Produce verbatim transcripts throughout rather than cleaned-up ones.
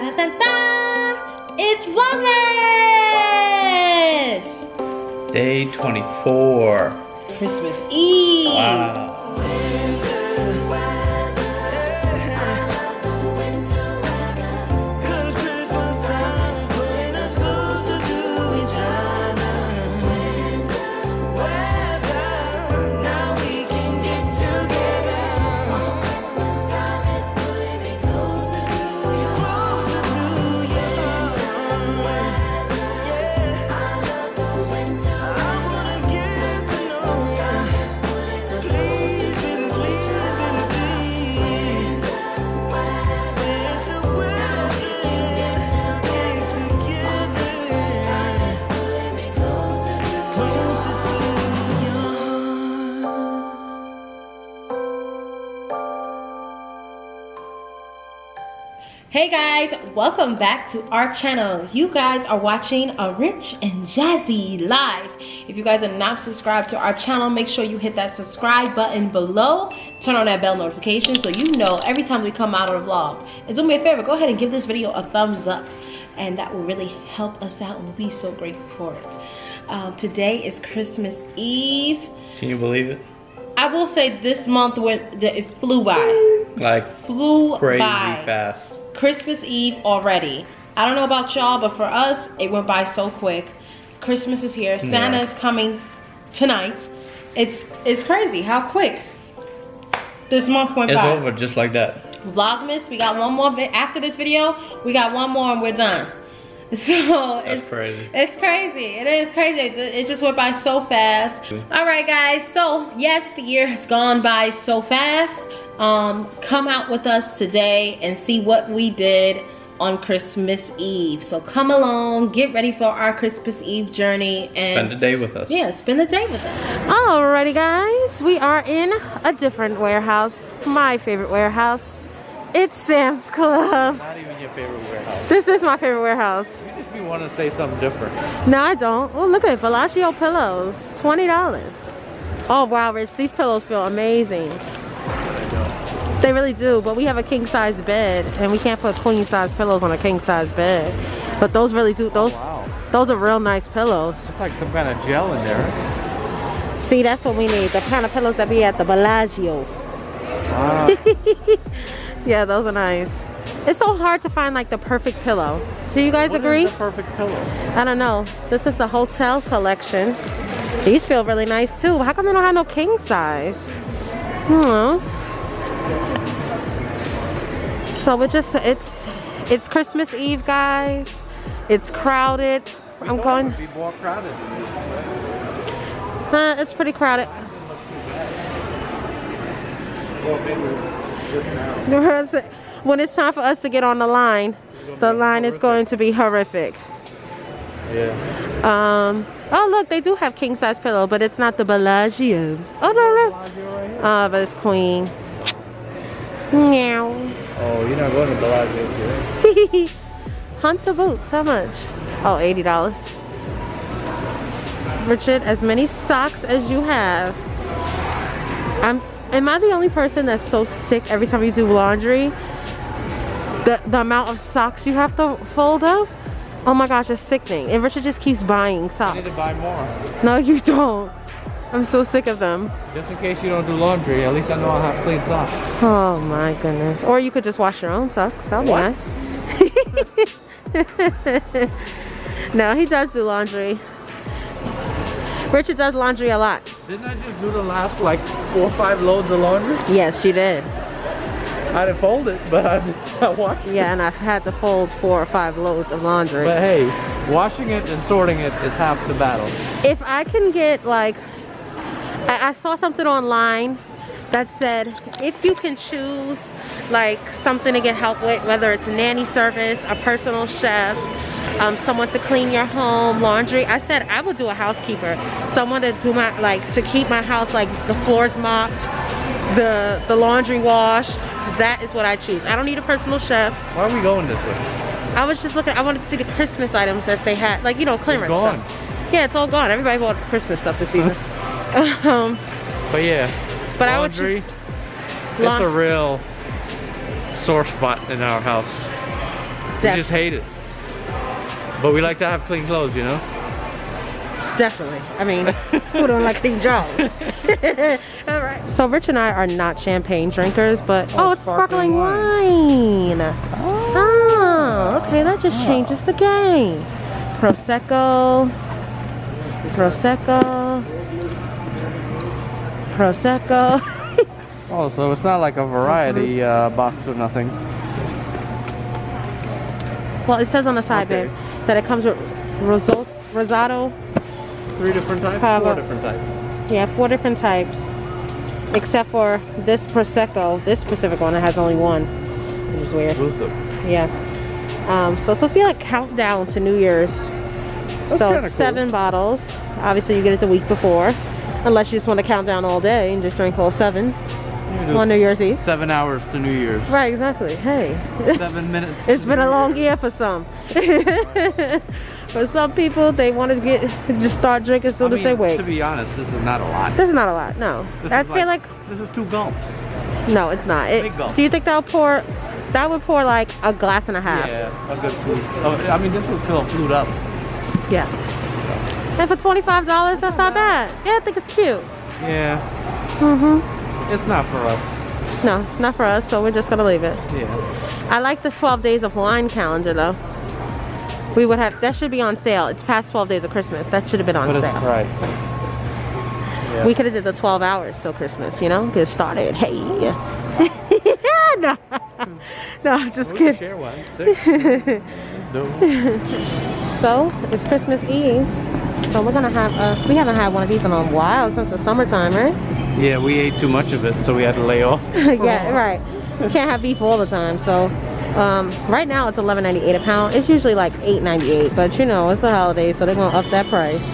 Da-da-da-da! It's Vlogmas! Day twenty-four. Christmas Eve! Wow. Hey guys, welcome back to our channel. You guys are watching a Rich and Jazzy Life. If you guys are not subscribed to our channel, make sure you hit that subscribe button below. Turn on that bell notification so you know every time we come out of a vlog. And do me a favor, go ahead and give this video a thumbs up. And that will really help us out and we'll be so grateful for it. Um, today is Christmas Eve. Can you believe it? I will say this month went, it flew by. Like flew crazy by. Fast. Christmas Eve already. I don't know about y'all, but for us, it went by so quick. Christmas is here. Santa's yeah. coming tonight. It's it's crazy how quick this month went it's by. It's over just like that. Vlogmas, we got one more after this video. We got one more and we're done. So That's it's crazy. It's crazy. It is crazy. It, it just went by so fast. All right, guys. So yes, the year has gone by so fast. Um, come out with us today and see what we did on Christmas Eve. So come along, get ready for our Christmas Eve journey and spend the day with us. Yeah, spend the day with us. Alrighty guys, we are in a different warehouse. My favorite warehouse. It's Sam's Club. Not even your favorite warehouse. This is my favorite warehouse. You just be wanting to say something different. No, I don't. Oh, look at it. Bellagio pillows. twenty dollars. Oh wow, Rich, these pillows feel amazing. They really do, but we have a king size bed and we can't put queen size pillows on a king size bed. But those really do, those oh, wow. those are real nice pillows. It's like some kind of gel in there. See, that's what we need, the kind of pillows that be at the Bellagio. Wow. Yeah, those are nice. It's so hard to find like the perfect pillow. So you guys what agree? Is the perfect pillow? I don't know. This is the hotel collection. These feel really nice too. How come they don't have no king size? Hmm. So we're just, it's it's Christmas Eve, guys. It's crowded. We I'm going. It would be more crowded than this, right? Huh, it's pretty crowded. When it's time for us to get on the line, the line is going to be horrific. Yeah. Um. Oh look, they do have king size pillow, but it's not the Bellagio. Oh no, look. Ah, but it's queen. Meow. Oh, you're not going to Bellagio today. Hunter boots, how much? Oh, eighty dollars. Richard, as many socks as you have. I'm, am I the only person that's so sick every time you do laundry? The, the amount of socks you have to fold up? Oh my gosh, it's sickening. And Richard just keeps buying socks. You need to buy more. No, you don't. I'm so sick of them. Just in case you don't do laundry, at least I know I have clean socks. Oh my goodness. Or you could just wash your own socks. That would be nice. No, he does do laundry. Richard does laundry a lot. Didn't I just do the last like four or five loads of laundry? Yes, she did. I didn't fold it, but I, I washed it. Yeah, and I've had to fold four or five loads of laundry. But hey, washing it and sorting it is half the battle. If I can get like... I saw something online that said if you can choose like something to get help with, whether it's a nanny service, a personal chef, um, someone to clean your home, laundry. I said I would do a housekeeper, someone to do my like to keep my house like the floors mopped, the the laundry washed. That is what I choose. I don't need a personal chef. Why are we going this way? I was just looking. I wanted to see the Christmas items that they had, like you know, clearance stuff. Yeah, it's all gone. Everybody bought Christmas stuff this season. Um, but yeah, but laundry, I would just, it's la a real sore spot in our house. Definitely. We just hate it. But we like to have clean clothes, you know? Definitely. I mean, who don't like clean jobs? All right. So Rich and I are not champagne drinkers, but oh, oh it's sparkling, sparkling wine. wine. Oh. oh, okay, that just oh. changes the game. Prosecco, Prosecco, Prosecco. Oh, so it's not like a variety mm-hmm. uh, box or nothing. Well, it says on the side, okay. babe, that it comes with Rosato. Rosato. Three different types? Cava. Four different types. Yeah, four different types. Except for this Prosecco, this specific one, it has only one, which is weird. Exclusive. Yeah. Um, so it's supposed to be like countdown to New Year's. That's so it's seven cool. bottles. Obviously, you get it the week before. Unless you just want to count down all day and just drink all seven on New Year's Eve. Seven hours to New Year's. Right, exactly. Hey. Seven minutes. It's been a long year for some. Right. For some people, they want to get just start drinking as soon I mean, as they wake. To be honest, this is not a lot. This is not a lot, no. This I feel like, like this is two gulps. No, it's not. It, Big gulps. Do you think that'll pour? That would pour like a glass and a half. Yeah, a good flute. Oh, I mean, this would fill a flute up. Yeah. And for twenty-five dollars, that's not bad. Yeah, I think it's cute. Yeah. Mm-hmm. It's not for us. No, not for us. So we're just gonna leave it. Yeah. I like the twelve days of wine calendar though. We would have, that should be on sale. It's past twelve days of Christmas. That should have been on but sale. Right. Yeah. We could have did the twelve hours till Christmas, you know? Get started. Hey. no. no, I'm just we kidding. Share one. So, it's Christmas Eve. So we're gonna have us, we haven't had one of these in a while since the summertime, right? Yeah, we ate too much of it, so we had to lay off. Yeah, right. You can't have beef all the time, so. Um, right now it's eleven ninety-eight a pound. It's usually like eight ninety-eight, but you know, it's the holiday, so they're gonna up that price.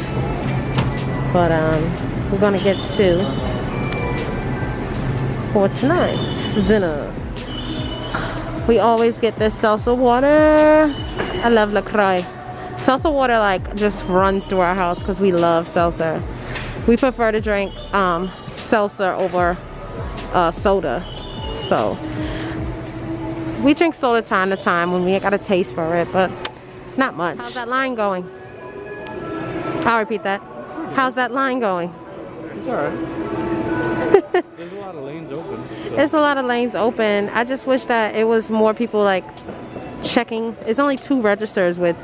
But um, we're gonna get to for tonight's dinner. We always get this salsa water. I love La Croix. Salsa water like just runs through our house because we love salsa. We prefer to drink um, salsa over uh, soda, so. We drink soda time to time when we got a taste for it, but not much. How's that line going? I'll repeat that. How's that line going? It's alright. There's a lot of lanes open. So. There's a lot of lanes open. I just wish that it was more people like checking. It's only two registers with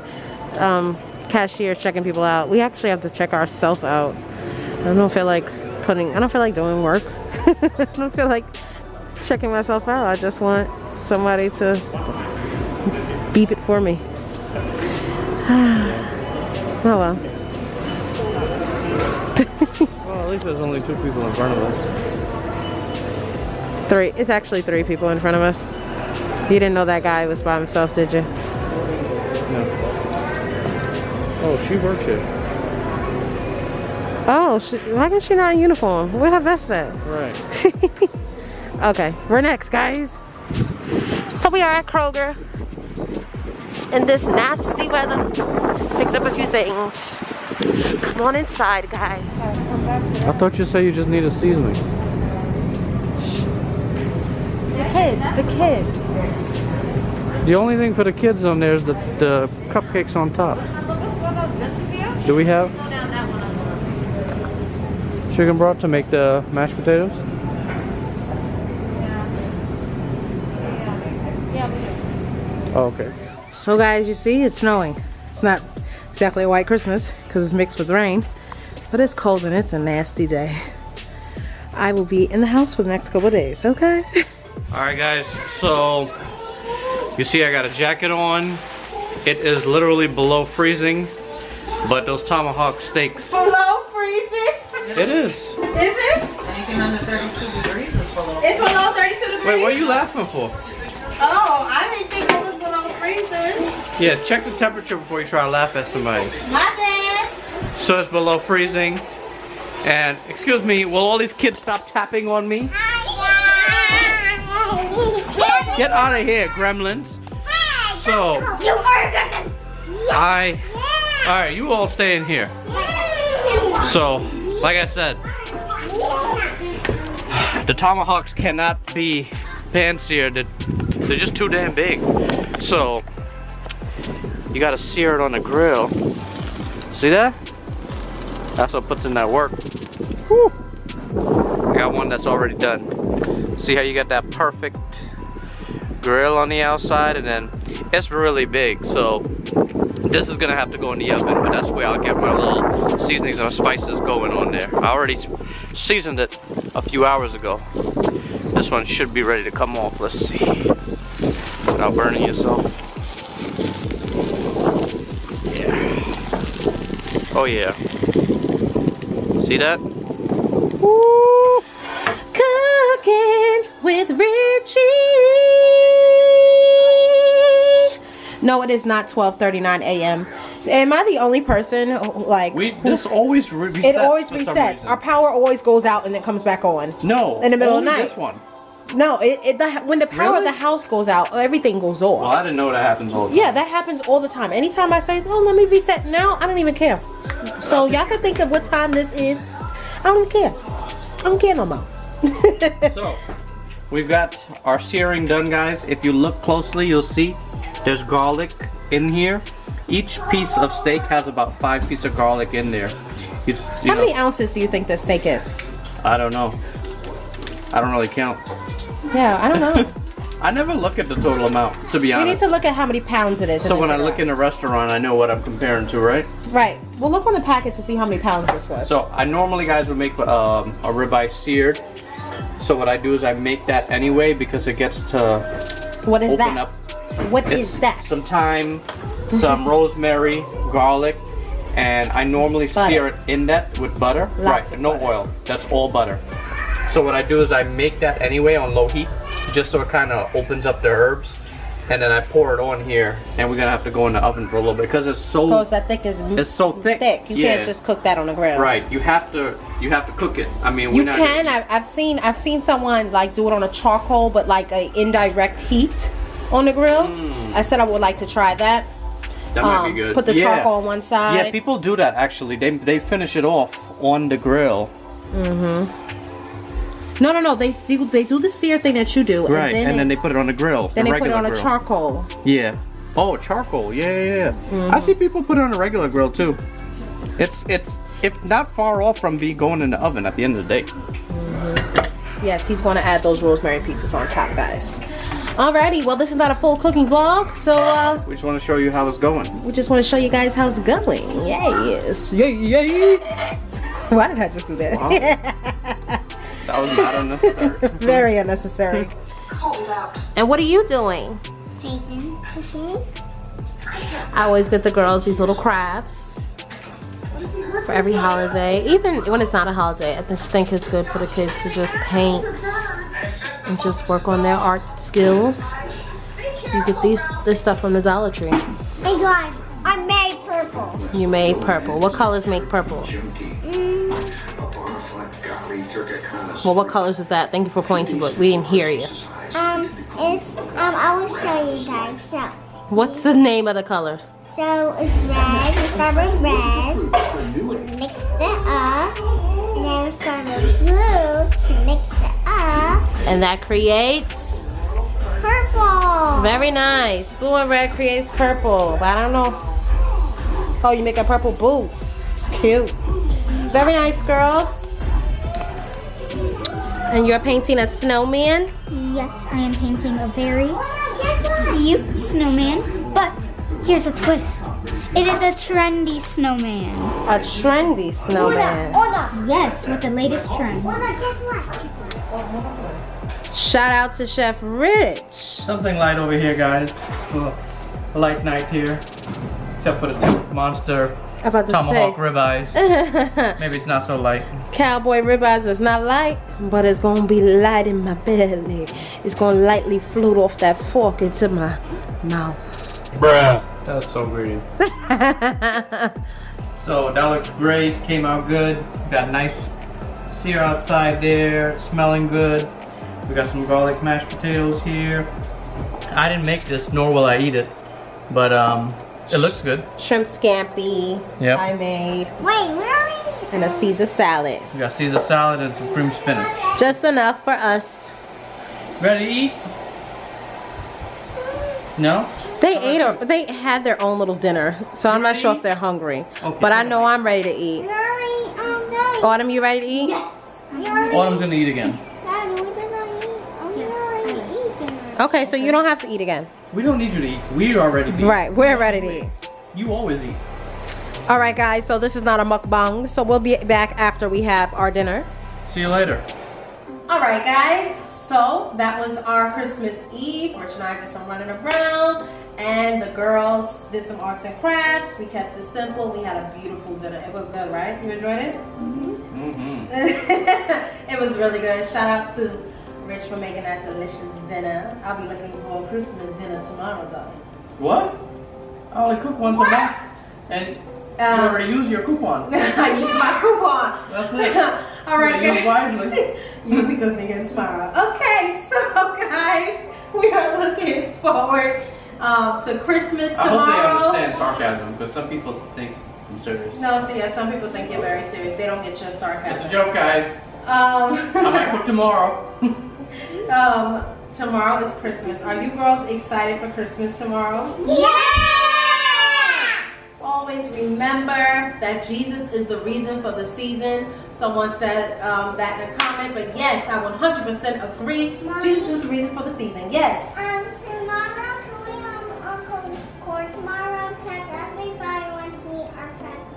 um, cashiers checking people out. We actually have to check ourselves out. I don't feel like putting, I don't feel like doing work. I don't feel like checking myself out. I just want somebody to beep it for me. Oh well. Well, at least there's only two people in front of us. Three. It's actually three people in front of us. You didn't know that guy was by himself, did you? No. Oh, she works here. Oh, she, why is she not in uniform? Where her vest at? Right. Okay, we're next, guys. So we are at Kroger in this nasty weather. Picked up a few things. Come on inside, guys. I thought you said you just need a seasoning. The kids, the kids. The only thing for the kids on there is the, the cupcakes on top. Do we have chicken broth to make the mashed potatoes? Oh, okay. So guys, you see, it's snowing. It's not exactly a white Christmas because it's mixed with rain, but it's cold and it's a nasty day. I will be in the house for the next couple of days, okay? All right guys, so you see I got a jacket on. It is literally below freezing, but those tomahawk steaks. Below freezing? It is. Is it? Anything under thirty-two degrees is below. It's below thirty-two degrees? Wait, what are you laughing for? Oh, I didn't think it was good on freezers. Yeah, check the temperature before you try to laugh at somebody. My bad. So it's below freezing. And, excuse me, will all these kids stop tapping on me? Get out of here, gremlins. So, I, alright, you all stay in here. So, like I said, the tomahawks cannot be fancier. They're just too damn big. So You gotta sear it on the grill. See that? That's what puts in that work. Woo! I got one that's already done. See how you got that perfect grill on the outside, and then it's really big, so this is gonna have to go in the oven, but that's where I'll get my little seasonings and spices going on there. I already seasoned it a few hours ago. This one should be ready to come off. Let's see, without burning yourself. Yeah. Oh yeah. See that? Woo! Cooking with Richie. No, it is not twelve thirty-nine a m Am I the only person like we, this always resets? It always resets. Our power always goes out and then comes back on. No, in the middle of the night. This one. No, it, it the, when the power really? of the house goes out, everything goes off. Well, I didn't know that happens all the time. Yeah, that happens all the time. Anytime I say, "Oh, let me reset now," I don't even care. So y'all can think of what time this is. I don't care. I don't care no more. So we've got our searing done, guys. If you look closely, you'll see there's garlic in here. Each piece of steak has about five pieces of garlic in there. You, you How know, many ounces do you think this steak is? I don't know. I don't really count. Yeah, I don't know. I never look at the total amount, to be honest. We need to look at how many pounds it is. So when I look in a restaurant, I know what I'm comparing to, right? Right. We'll look on the package to see how many pounds this was. So I normally, guys, would make um, a ribeye seared. So what I do is I make that anyway because it gets to What is open that? Up. What it's is that? Some thyme, some rosemary, garlic, and I normally butter. sear it in that with butter. Lots right, no butter. oil. That's all butter. So what I do is I make that anyway on low heat, just so it kind of opens up the herbs, and then I pour it on here, and we're gonna have to go in the oven for a little bit because it's so. Because that thick is. It's so thick. Thick. You yeah. can't just cook that on the grill. Right. You have to. You have to cook it. I mean, we're you not can. Gonna... I've seen. I've seen someone like do it on a charcoal, but like a indirect heat on the grill. Mm. I said I would like to try that. That might um, be good. Put the yeah. charcoal on one side. Yeah, people do that actually. They they finish it off on the grill. Mm-hmm. No, no, no. They do, they do the sear thing that you do. Right, and then, and it, then they put it on the grill. Then the they put it on grill. a charcoal. Yeah. Oh, charcoal. Yeah, yeah, yeah. Mm-hmm. I see people put it on a regular grill too. It's, it's, if not far off from be going in the oven at the end of the day. Mm-hmm. Yes, he's going to add those rosemary pieces on top, guys. Alrighty, well, this is not a full cooking vlog, so uh, we just want to show you how it's going. We just want to show you guys how it's going. Yes. Yay, yay. Why did I just do that? Wow. That was not unnecessary. Very unnecessary. Cold out. And what are you doing? Cooking. I always get the girls these little crafts for every holiday. Even when it's not a holiday, I just think it's good for the kids to just paint and just work on their art skills. You get these this stuff from the Dollar Tree. Hey guys, I made purple. You made purple. What colors make purple? Mm. Well, what colors is that? Thank you for pointing, but we didn't hear you. Um, it's, um, I will show you guys, so. What's the name of the colors? So, it's red, we start with red, mix it up, and then we start with blue to mix it up. And that creates? Purple. Very nice. Blue and red creates purple, but I don't know. Oh, you make a purple boots. Cute. Very nice, girls. And you're painting a snowman? Yes, I am painting a very cute snowman, but here's a twist. It is a trendy snowman. A trendy snowman. Order, order. Yes, with the latest trend. Shout out to Chef Rich. Something light over here, guys. A light night here, except for the two monster About to Tomahawk say. ribeyes. Maybe it's not so light. Cowboy ribeyes is not light, but it's gonna be light in my belly. It's gonna lightly float off that fork into my mouth. Bruh, that's so greedy. So that looks great. Came out good. Got nice sear outside there. Smelling good. We got some garlic mashed potatoes here. I didn't make this, nor will I eat it, but um. It looks good. Shrimp scampi. Yep. I made. Wait, really? And a Caesar salad. We got Caesar salad and some cream spinach. Just enough for us. Ready to eat? No? They ate or they had their own little dinner, so I'm not sure if they're hungry. Okay. But I know I'm ready to eat. Autumn, you ready to eat? Yes. Autumn's gonna eat again. Okay, so you don't have to eat again. We don't need you to eat. We are ready to eat. Right, we're ready to eat. You always eat. All right, guys, so this is not a mukbang, so we'll be back after we have our dinner. See you later. All right, guys, so that was our Christmas Eve. Rich and I did some running around, and the girls did some arts and crafts. We kept it simple. We had a beautiful dinner. It was good, right? You enjoyed it? Mm-hmm. Mm-hmm. It was really good. Shout out to Rich for making that delicious dinner. I'll be looking for a Christmas dinner tomorrow, darling. What? I only cook one for that. And um, you already used your coupon. I used my coupon. That's it. All right, guys. Wisely. You'll be cooking again tomorrow. Okay, so guys, we are looking forward um, to Christmas tomorrow. I hope they understand sarcasm, because some people think I'm serious. No, see, yeah, some people think you're very serious. They don't get your sarcasm. It's a joke, guys. Um, I might cook tomorrow. Um, tomorrow is Christmas. Are you girls excited for Christmas tomorrow? Yeah! Always remember that Jesus is the reason for the season. Someone said um, that in a comment, but yes, I one hundred percent agree. Mommy, Jesus is the reason for the season. Yes. Um, tomorrow, can we have Uncle Cord tomorrow? Because everybody wants to meet our presents.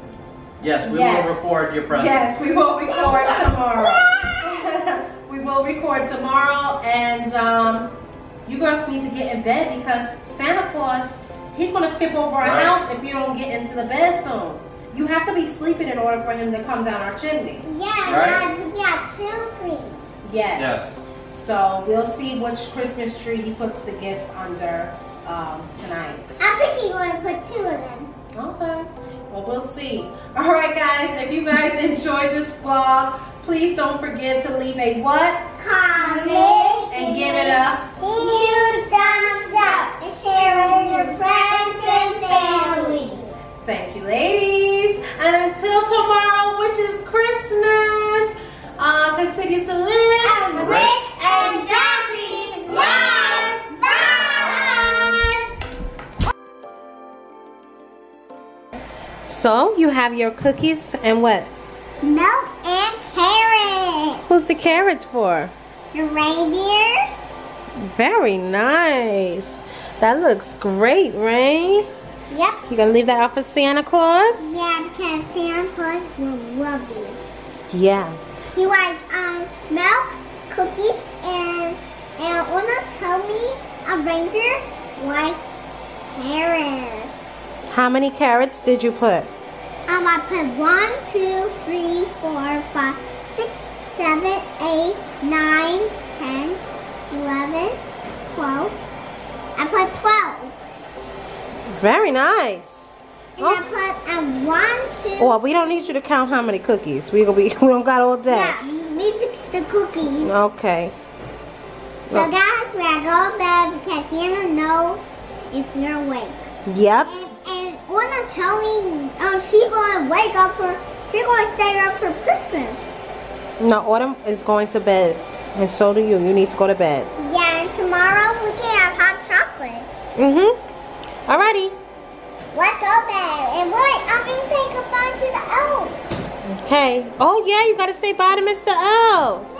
Yes, we yes. will record your presents. Yes, we will record tomorrow. Yeah! We will record tomorrow, and um, you girls need to get in bed because Santa Claus, he's going to skip over our right. house if you don't get into the bed soon. You have to be sleeping in order for him to come down our chimney. Yeah, right? Yeah, children. Yes. yes. So we'll see which Christmas tree he puts the gifts under um, tonight. I think he's going to put two of them. Okay. Well, we'll see. All right, guys, if you guys enjoyed this vlog, please don't forget to leave a what? Comment. And give it a huge thumbs up. And share with your friends and family. Thank you, ladies. And until tomorrow, which is Christmas, uh, continue to live rich and jazzy life. Bye. So you have your cookies and what? Milk and carrots. Who's the carrots for? The reindeers. Very nice. That looks great, right? Yep. You gonna leave that out for Santa Claus? Yeah, because Santa Claus will love these. Yeah. He likes um milk, cookies, and and wanna tell me a reindeer like carrots. How many carrots did you put? Um, I put one, two, three, four, five, six, seven, eight, nine, ten, eleven, twelve. I put twelve. Very nice. And oh. I put um, one, two. Well, we don't need you to count how many cookies. We gonna be. We don't got all day. Yeah, we fixed the cookies. Okay. So oh. guys, we are going to bed because Santa knows if you're awake. Yep. And Wanna tell me? Um, she gonna wake up for? She gonna stay up for Christmas? No, Autumn is going to bed, and so do you. You need to go to bed. Yeah, and tomorrow we can have hot chocolate. Mhm. Alrighty. Let's go bed, and what? I'm gonna say goodbye to the elf. Okay. Oh yeah, you gotta say bye to Mister O.